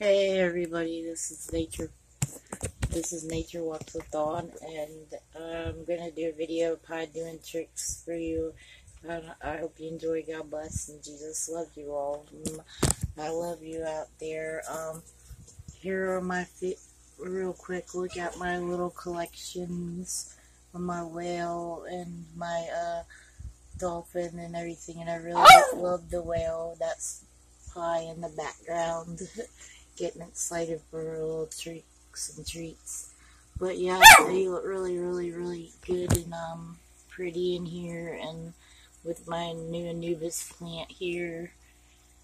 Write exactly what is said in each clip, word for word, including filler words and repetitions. Hey everybody, this is Nature. This is Nature Walks with Dawn, and I'm gonna do a video of pie doing tricks for you. And I hope you enjoy. God bless, and Jesus loves you all. I love you out there. Um, here are my fit. Real quick, look at my little collections on my whale and my uh dolphin and everything. And I really love the whale. That's pie in the background. Getting excited for little tricks and treats. But yeah, they look really, really, really good and um pretty in here, and with my new Anubis plant here,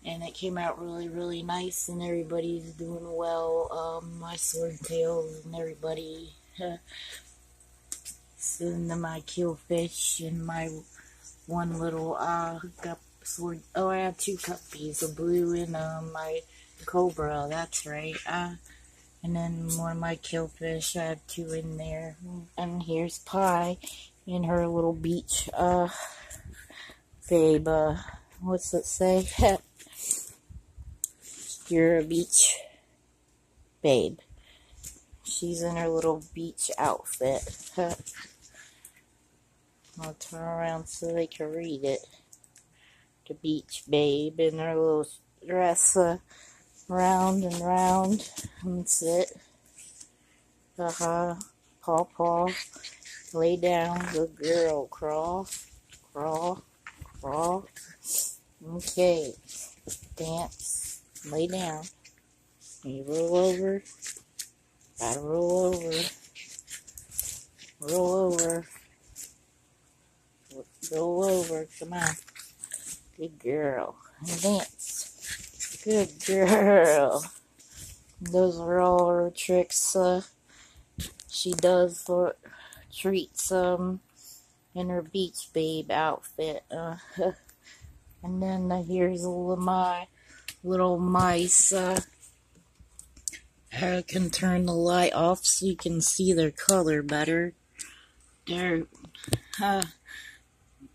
and it came out really, really nice, and everybody's doing well. Um, my swordtails and everybody, and then my killfish and my one little uh cup sword. Oh, I have two guppies, a blue and um my cobra. That's right. Uh, and then one of my killfish. I have two in there. And here's Pie in her little beach uh babe. Uh, what's it say? You're a beach babe. She's in her little beach outfit. I'll turn around so they can read it. The beach babe in her little dress, uh, round and round. That's it. Uh huh. Paw paw. Lay down. Good girl. Crawl. Crawl. Crawl. Okay. Dance. Lay down. You roll over. Gotta roll over. Roll over. Roll over. Come on. Good girl. And dance. Good girl. Those are all her tricks. Uh, she does uh, treats um in her beach babe outfit. Uh, and then uh, here's Lamai. Little mice. uh, I can turn the light off so you can see their color better. Their uh,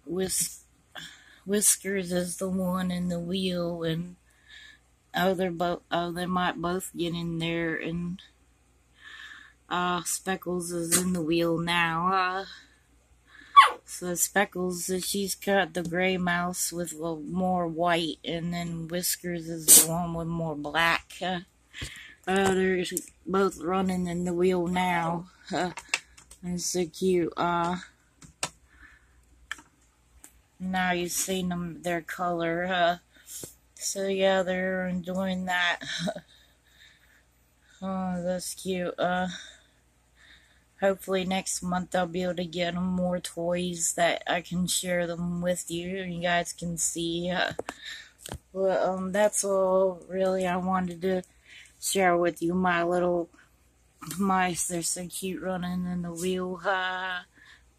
whisk whiskers is the one in the wheel, and oh, they're both. Oh, they might both get in there, and uh, Speckles is in the wheel now. Uh, So Speckles, she's got the gray mouse with a more white, and then Whiskers is the one with more black. Uh, uh, they're both running in the wheel now. Uh, it's so cute. Uh, now you've seen them, their color. Uh, so yeah, they're enjoying that. Oh, that's cute. Uh, Hopefully next month I'll be able to get them more toys that I can share them with you, and you guys can see. Uh, well, um, that's all really I wanted to share with you. My little mice, they're so cute running in the wheel. Uh,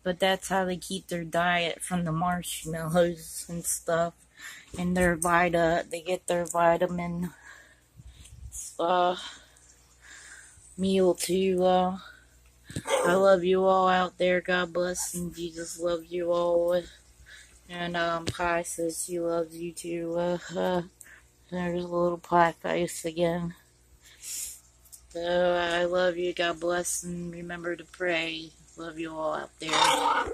but that's how they keep their diet from the marshmallows and stuff, and their vita. They get their vitamin uh, meal too. Uh, I love you all out there. God bless, and Jesus loves you all. And um, Pie says she loves you too. Uh, uh, there's a little Pie face again. So I love you. God bless, and remember to pray. Love you all out there.